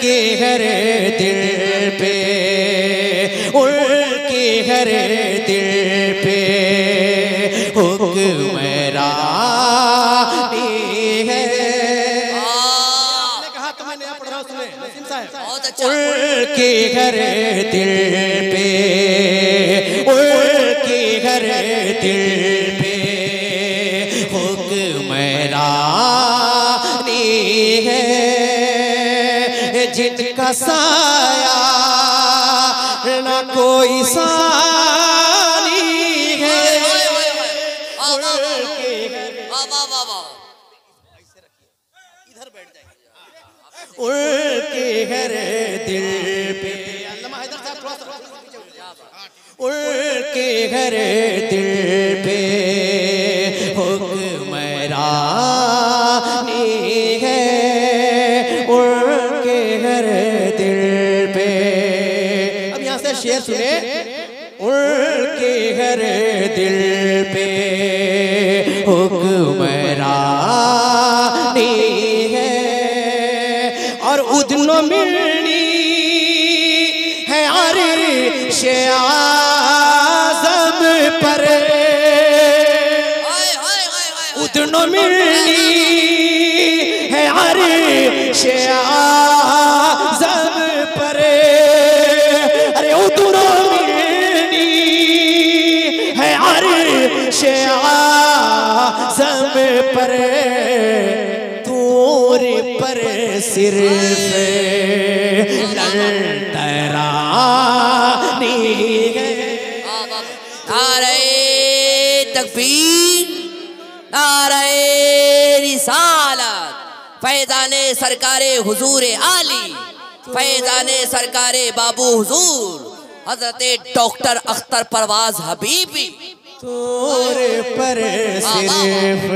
उनके हर दिल पे, उनके हर दिल पे हुक्मरानी है। आपने कहा तो मैंने पढ़ रहा हूँ, सुने नसीम साहब बहुत अच्छा। उनके हर दिल पे, उनके हर दिल पे हुक्मरानी है। जिनका साया न कोई सानी है, उनके हर दिल पे, उनके हर दिल पे हुक्मरानी है। उनके हर दिल पे अब यहाँ से शेर सुने, उनके हर दिल पे हुक्मरानी है। और उदनों मिलनी है अर्शे आज़म पर, उदनों मिलनी है अर्शे आज़म पर। अरे उदनों मिलनी है अर्शे आज़म पर, तूर पर सिर्फ ललतरानी है। नारे तकबीर, नारे रिसालत, फैजाने सरकारे हुजूर आली, फैजाने सरकारे बाबू हुजूर हजरत डॉक्टर अख्तर परवाज हबीबी। तूर पर सिर्फ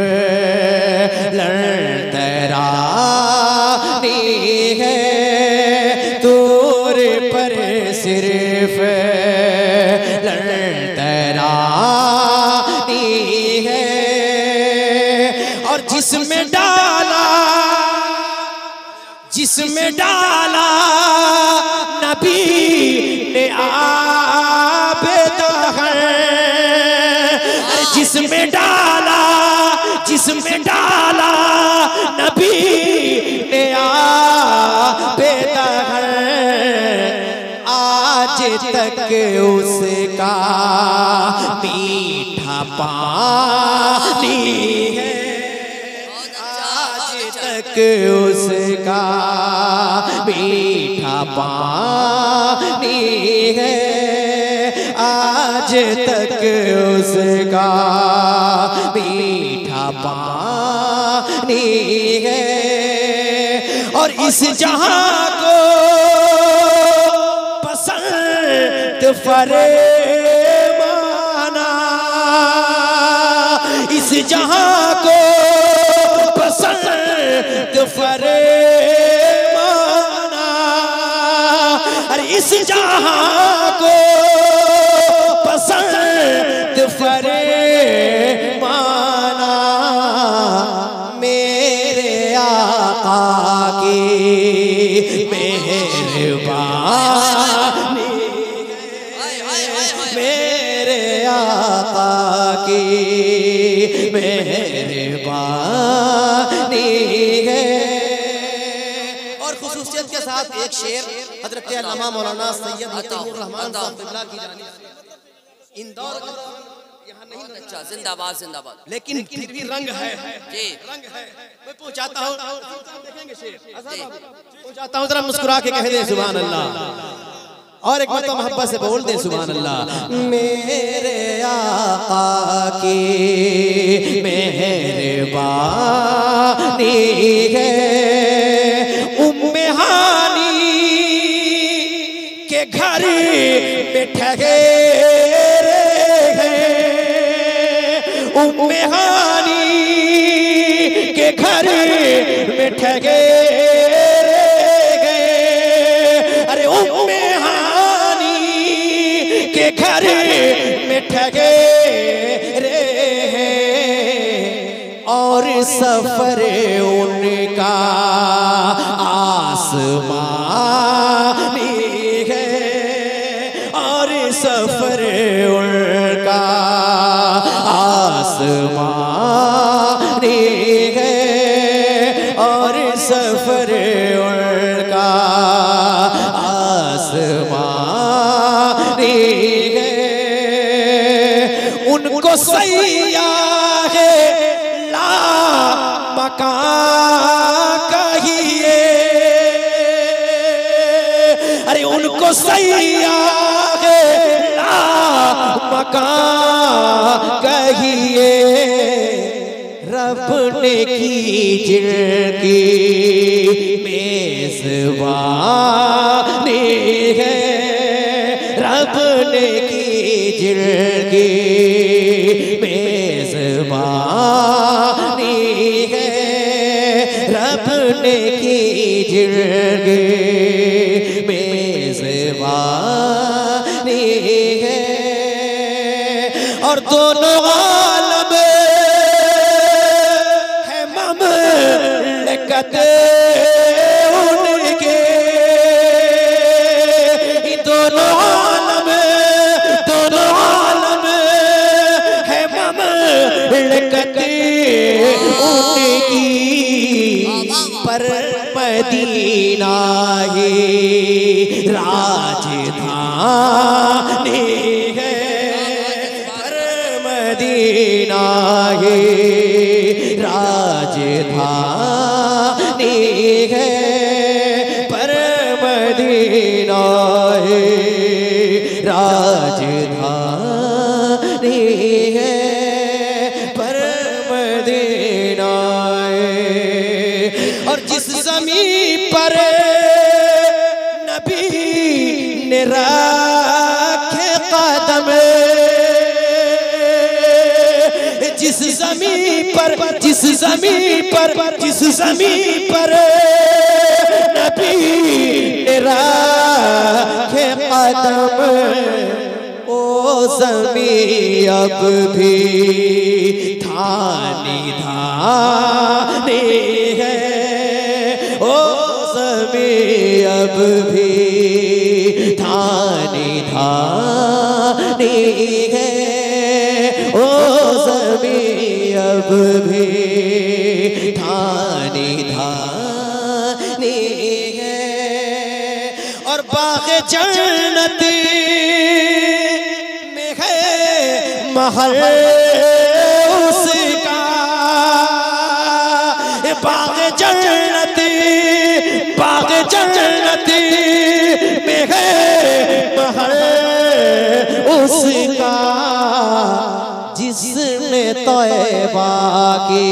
ललतरानी है, तूर पर सिर्फ ललतरानी है। और जिसमें डाला, जिसमें डाला नबी ने आप तहर, जिसमें डाला, जिसमें डाला नबी ने आबेदहर, आज तक उसका मीठा पानी है, आज तक उसका मीठा पानी है, आज तक उसका मीठा पानी है। और इस जहां को पसंद फरमाना, इस जहां को पसंद फरमाना, अरे इस जहां को पसंद फरमाना, मेरे आका की मेहरबानी, मेरे आका की मेहरबानी है। और खुसूसियत के साथ एक शेर हजरत अल्लामा मौलाना सैयद अताउर रहमान साहब बिल्ला की जानी से इंदौर यहाँ नहीं अच्छा। जिंदाबाद जिंदाबाद, लेकिन फिर भी रंग है, रंग है। मैं पहुँचाता हूँ, पहुँचाता हूँ, जरा मुस्कुरा के कह दे सुभान अल्लाह। और एक बार तो मोहब्बत से बोल दे सुभान अल्लाह। मेरे आका की मेहरबानी है, उम्मे हानी के घर बैठे उम्मे हानी के घर बैठ गए, अरे उम्मे हानी के घर बैठ गए। और सफर उनका आस आसमानी है और सफर उनका आसमानी है और सफर उनका आसमानी है। उनको सैयाह ला मकान उनको सैयाह ला मकान कहिए रब ने की जिनकी मेजबानी है रब ने की जिनकी मेजबानी है रब ने की जिनकी है। और दोनों आलम है ममलकत उनके दोनों आलम है ममलकत उनकी पर मदीना ही राजधानी है पर मदीना है राजधानी है पर मदीना है राजधानी है पर मदीना है। और जिस ज़मीन पर रखे कदम जिस जमीन पर जिस जमीन पर जिस जमीन पर नबी ने रखे कदम ओ जमीन अब भी थानी धानी है ओ जमीन अब भी धानी है ओ ज़मीन अब भी धानी धानी है। और बाग जन्नत में है महल उसका बाग जन्नत में है उसका जिसमें तौबा की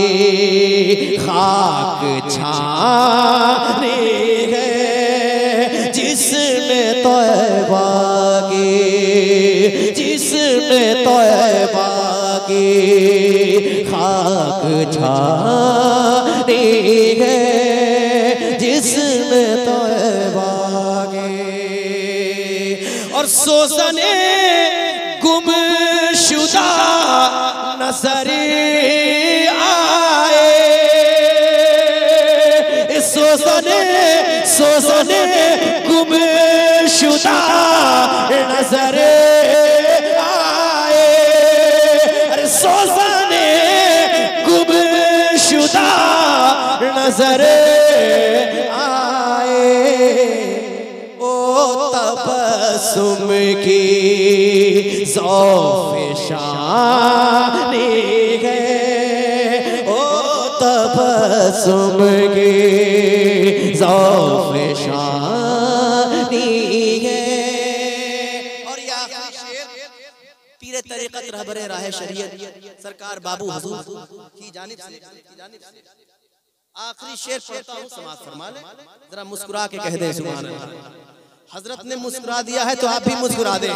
खाक छाने है जिसमें तौबा की खाक छाने है जिसमें तौबा की। और सोजने गुमशुदा नजर आए सोजने गुमशुदा नजर आए अरे सोजने गुमशुदा नजर आए तबस्सुम की ज़ौफ़-ए-शानी है ओ तबस्सुम की ज़ौफ़-ए-शानी है। और या शेर पीरे तरीक़त रहबरे राहे शरीयत सरकार बाबू हुज़ूर की जानिब से आखिरी शेर पढ़ता हूँ समाअत फरमा लें जरा मुस्कुरा के कह दें सुभान अल्लाह। हजरत ने मुस्कुरा दिया है तो आप भी मुस्कुरा दें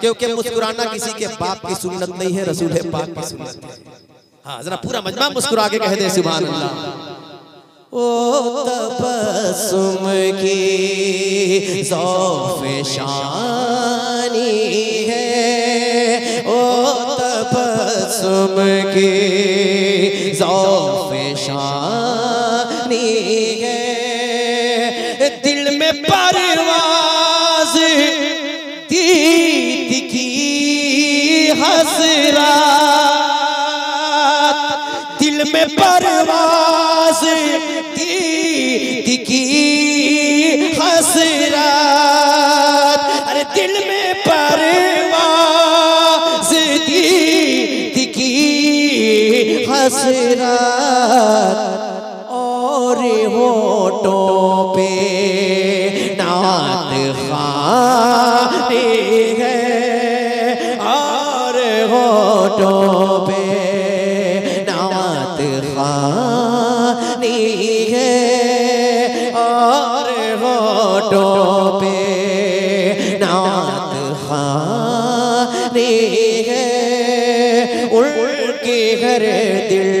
क्योंकि मुस्कुराना किसी के बाप की सुन्नत नहीं है रसूल है पाक की सुन्नत है। हाँ जरा पूरा मजमा मुस्कुरा के कह दे सुभान अल्लाह। ओ तबस्सुम की ज़ौफ़-ए-शानी है ओ तबस्सुम की ज़ौफ़-ए-शानी है। दिल में परवाज़ दीद की हसरत, दिल में परवाज़ दीद की हसरत, अरे दिल में परवाज़ दीद की हसरत, होठों पे नात खाने है और होठों पे नात खाने है और होठों पे नात खाने है, उनके घर दिल